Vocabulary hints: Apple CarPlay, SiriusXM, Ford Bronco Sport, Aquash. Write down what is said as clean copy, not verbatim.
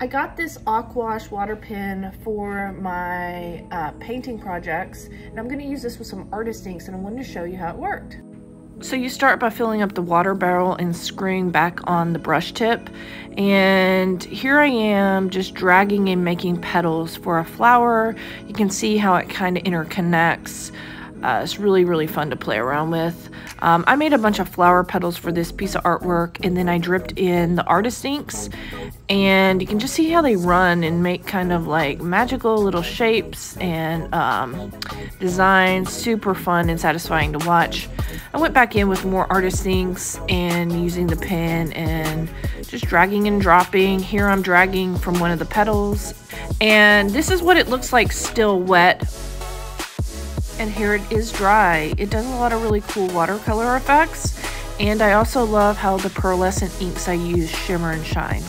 I got this Aquash water pen for my painting projects, and I'm going to use this with some artist inks, and I wanted to show you how it worked. So you start by filling up the water barrel and screwing back on the brush tip, and here I am just dragging and making petals for a flower. You can see how it kind of interconnects. It's really fun to play around with. I made a bunch of flower petals for this piece of artwork, and then I dripped in the artist inks, and you can just see how they run and make kind of like magical little shapes and designs. Super fun and satisfying to watch. I went back in with more artist inks and using the pen and just dragging and dropping. Here I'm dragging from one of the petals, and this is what it looks like still wet. And here it is dry. It does a lot of really cool watercolor effects, and I also love how the pearlescent inks I use shimmer and shine.